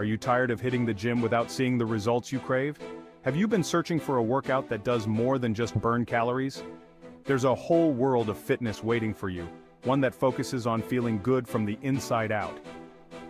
Are you tired of hitting the gym without seeing the results you crave? Have you been searching for a workout that does more than just burn calories? There's a whole world of fitness waiting for you, one that focuses on feeling good from the inside out.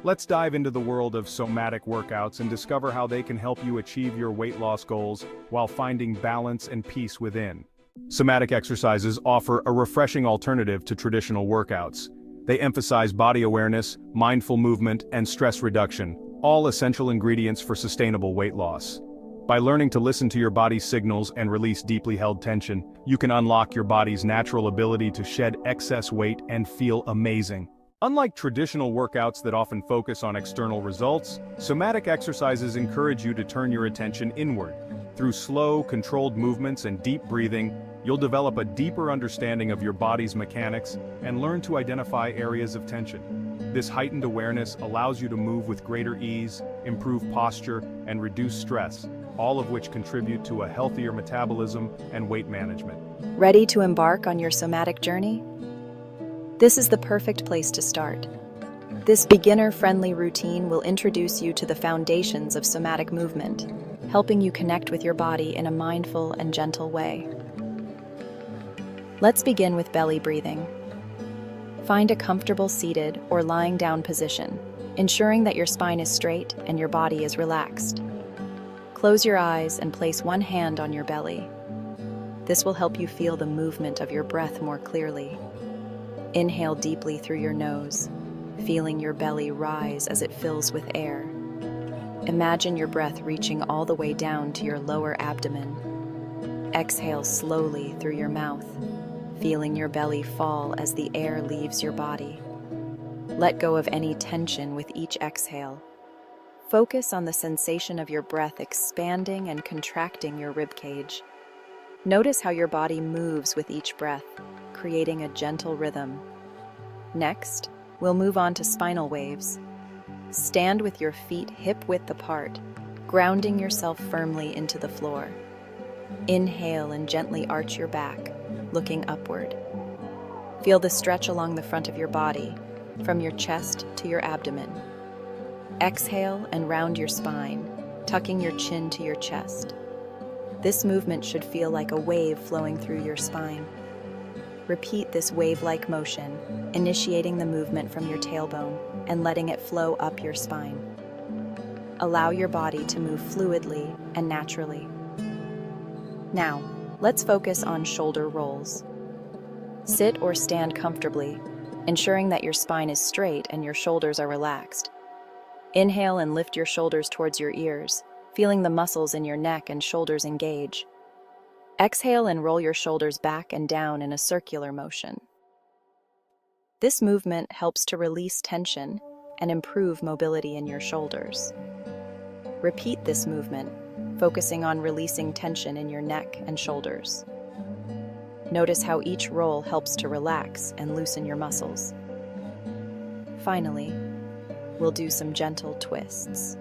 Let's dive into the world of somatic workouts and discover how they can help you achieve your weight loss goals while finding balance and peace within. Somatic exercises offer a refreshing alternative to traditional workouts. They emphasize body awareness, mindful movement, and stress reduction, all essential ingredients for sustainable weight loss. By learning to listen to your body's signals and release deeply held tension, you can unlock your body's natural ability to shed excess weight and feel amazing. Unlike traditional workouts that often focus on external results, somatic exercises encourage you to turn your attention inward. Through slow, controlled movements and deep breathing, you'll develop a deeper understanding of your body's mechanics and learn to identify areas of tension. This heightened awareness allows you to move with greater ease, improve posture, and reduce stress, all of which contribute to a healthier metabolism and weight management. Ready to embark on your somatic journey? This is the perfect place to start. This beginner-friendly routine will introduce you to the foundations of somatic movement, helping you connect with your body in a mindful and gentle way. Let's begin with belly breathing. Find a comfortable seated or lying down position, ensuring that your spine is straight and your body is relaxed. Close your eyes and place one hand on your belly. This will help you feel the movement of your breath more clearly. Inhale deeply through your nose, feeling your belly rise as it fills with air. Imagine your breath reaching all the way down to your lower abdomen. Exhale slowly through your mouth, feeling your belly fall as the air leaves your body. Let go of any tension with each exhale. Focus on the sensation of your breath expanding and contracting your ribcage. Notice how your body moves with each breath, creating a gentle rhythm. Next, we'll move on to spinal waves. Stand with your feet hip-width apart, grounding yourself firmly into the floor. Inhale and gently arch your back, looking upward. Feel the stretch along the front of your body, from your chest to your abdomen. Exhale and round your spine, tucking your chin to your chest. This movement should feel like a wave flowing through your spine. Repeat this wave-like motion, initiating the movement from your tailbone and letting it flow up your spine. Allow your body to move fluidly and naturally. Now, let's focus on shoulder rolls. Sit or stand comfortably, ensuring that your spine is straight and your shoulders are relaxed. Inhale and lift your shoulders towards your ears, feeling the muscles in your neck and shoulders engage. Exhale and roll your shoulders back and down in a circular motion. This movement helps to release tension and improve mobility in your shoulders. Repeat this movement, focusing on releasing tension in your neck and shoulders. Notice how each roll helps to relax and loosen your muscles. Finally, we'll do some gentle twists.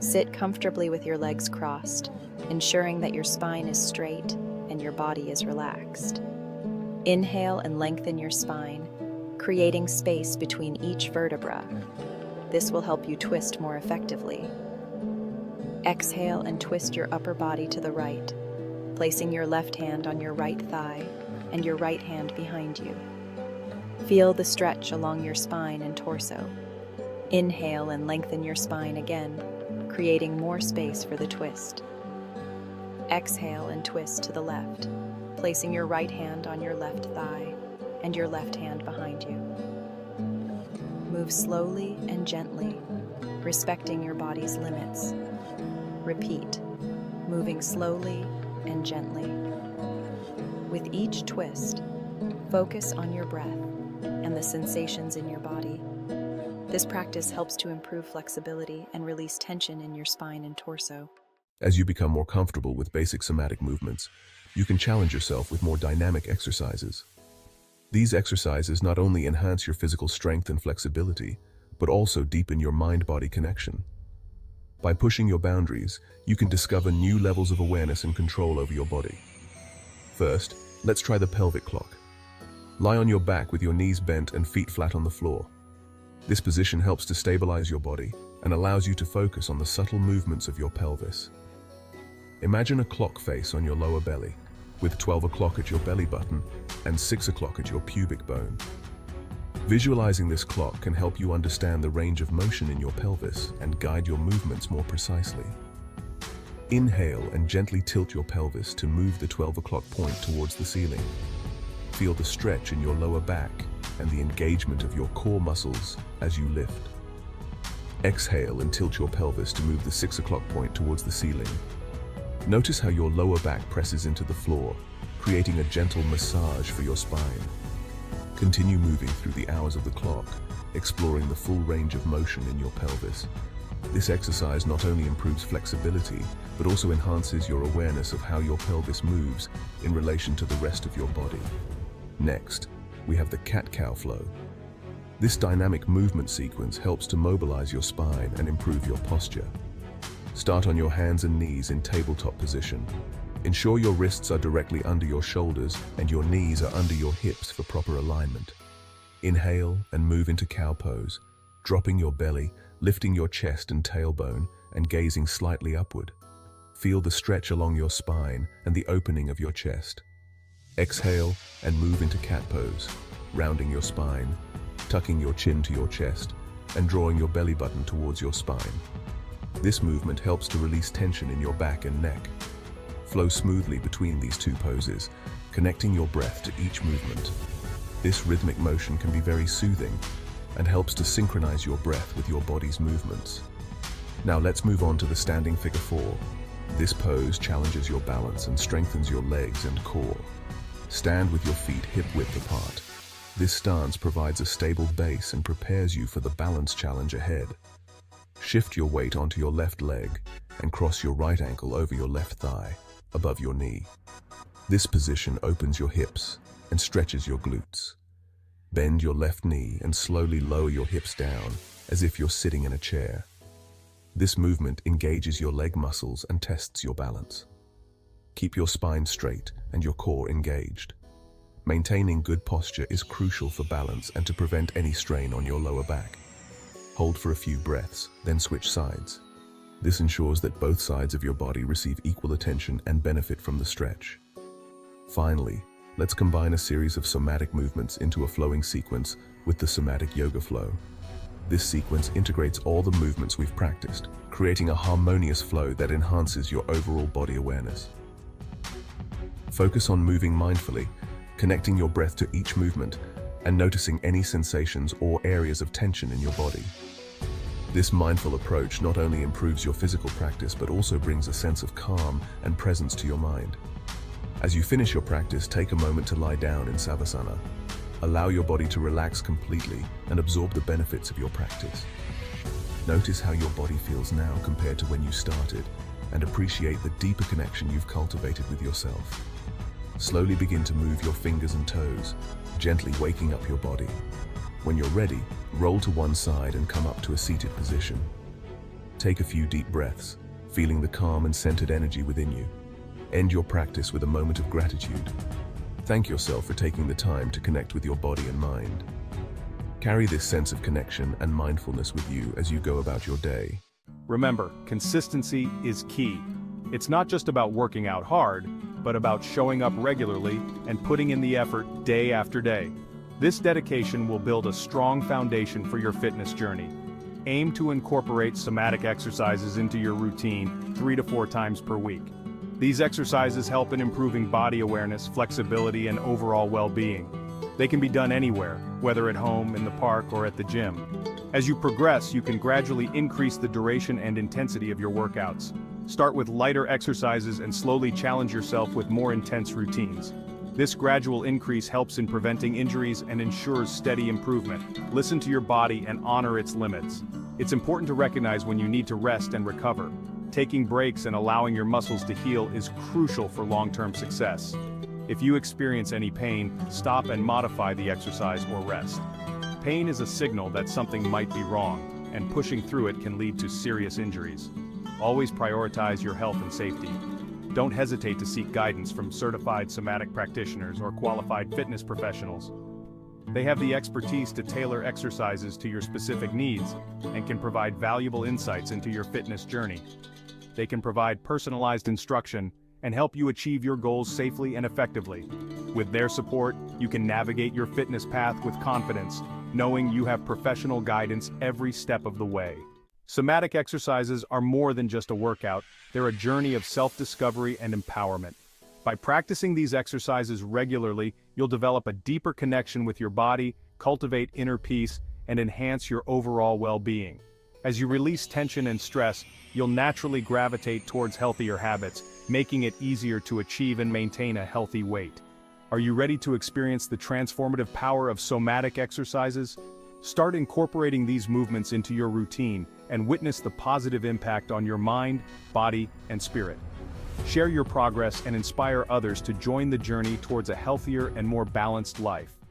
Sit comfortably with your legs crossed, ensuring that your spine is straight and your body is relaxed. Inhale and lengthen your spine, creating space between each vertebra. This will help you twist more effectively. Exhale and twist your upper body to the right, placing your left hand on your right thigh and your right hand behind you. Feel the stretch along your spine and torso. Inhale and lengthen your spine again, creating more space for the twist. Exhale and twist to the left, placing your right hand on your left thigh and your left hand behind you. Move slowly and gently, respecting your body's limits. Repeat, moving slowly and gently. With each twist, focus on your breath and the sensations in your body. This practice helps to improve flexibility and release tension in your spine and torso. As you become more comfortable with basic somatic movements, you can challenge yourself with more dynamic exercises. These exercises not only enhance your physical strength and flexibility, but also deepen your mind-body connection. By pushing your boundaries, you can discover new levels of awareness and control over your body. First, let's try the pelvic clock. Lie on your back with your knees bent and feet flat on the floor. This position helps to stabilize your body, and allows you to focus on the subtle movements of your pelvis. Imagine a clock face on your lower belly, with 12 o'clock at your belly button and 6 o'clock at your pubic bone. Visualizing this clock can help you understand the range of motion in your pelvis and guide your movements more precisely. Inhale and gently tilt your pelvis to move the 12 o'clock point towards the ceiling. Feel the stretch in your lower back and the engagement of your core muscles as you lift. Exhale and tilt your pelvis to move the 6 o'clock point towards the ceiling. Notice how your lower back presses into the floor, creating a gentle massage for your spine. Continue moving through the hours of the clock, exploring the full range of motion in your pelvis. This exercise not only improves flexibility, but also enhances your awareness of how your pelvis moves in relation to the rest of your body. Next, we have the cat-cow flow. This dynamic movement sequence helps to mobilize your spine and improve your posture. Start on your hands and knees in tabletop position. Ensure your wrists are directly under your shoulders and your knees are under your hips for proper alignment. Inhale and move into cow pose, dropping your belly, lifting your chest and tailbone, and gazing slightly upward. Feel the stretch along your spine and the opening of your chest. Exhale and move into cat pose, rounding your spine, tucking your chin to your chest, and drawing your belly button towards your spine. This movement helps to release tension in your back and neck. Flow smoothly between these two poses, connecting your breath to each movement. This rhythmic motion can be very soothing and helps to synchronize your breath with your body's movements. Now let's move on to the standing figure four. This pose challenges your balance and strengthens your legs and core. Stand with your feet hip-width apart. This stance provides a stable base and prepares you for the balance challenge ahead. Shift your weight onto your left leg and cross your right ankle over your left thigh, above your knee. This position opens your hips and stretches your glutes. Bend your left knee and slowly lower your hips down as if you're sitting in a chair. This movement engages your leg muscles and tests your balance. Keep your spine straight and your core engaged. Maintaining good posture is crucial for balance and to prevent any strain on your lower back. Hold for a few breaths, then switch sides. This ensures that both sides of your body receive equal attention and benefit from the stretch. Finally, let's combine a series of somatic movements into a flowing sequence with the somatic yoga flow. This sequence integrates all the movements we've practiced, creating a harmonious flow that enhances your overall body awareness. Focus on moving mindfully, connecting your breath to each movement, and noticing any sensations or areas of tension in your body. This mindful approach not only improves your physical practice, but also brings a sense of calm and presence to your mind. As you finish your practice, take a moment to lie down in Savasana. Allow your body to relax completely and absorb the benefits of your practice. Notice how your body feels now compared to when you started, and appreciate the deeper connection you've cultivated with yourself. Slowly begin to move your fingers and toes, gently waking up your body. When you're ready, roll to one side and come up to a seated position. Take a few deep breaths, feeling the calm and centered energy within you. End your practice with a moment of gratitude. Thank yourself for taking the time to connect with your body and mind. Carry this sense of connection and mindfulness with you as you go about your day. Remember, consistency is key. It's not just about working out hard, but about showing up regularly and putting in the effort day after day. This dedication will build a strong foundation for your fitness journey. Aim to incorporate somatic exercises into your routine 3 to 4 times per week. These exercises help in improving body awareness, flexibility, and overall well-being. They can be done anywhere, whether at home, in the park, or at the gym. As you progress, you can gradually increase the duration and intensity of your workouts. Start with lighter exercises and slowly challenge yourself with more intense routines. This gradual increase helps in preventing injuries and ensures steady improvement. Listen to your body and honor its limits. It's important to recognize when you need to rest and recover. Taking breaks and allowing your muscles to heal is crucial for long-term success. If you experience any pain, stop and modify the exercise or rest. Pain is a signal that something might be wrong, and pushing through it can lead to serious injuries. Always prioritize your health and safety. Don't hesitate to seek guidance from certified somatic practitioners or qualified fitness professionals. They have the expertise to tailor exercises to your specific needs and can provide valuable insights into your fitness journey. They can provide personalized instruction and help you achieve your goals safely and effectively. With their support, you can navigate your fitness path with confidence, knowing you have professional guidance every step of the way. Somatic exercises are more than just a workout, they're a journey of self-discovery and empowerment. By practicing these exercises regularly, you'll develop a deeper connection with your body, cultivate inner peace, and enhance your overall well-being. As you release tension and stress, you'll naturally gravitate towards healthier habits, making it easier to achieve and maintain a healthy weight. Are you ready to experience the transformative power of somatic exercises? Start incorporating these movements into your routine and witness the positive impact on your mind, body, and spirit. Share your progress and inspire others to join the journey towards a healthier and more balanced life.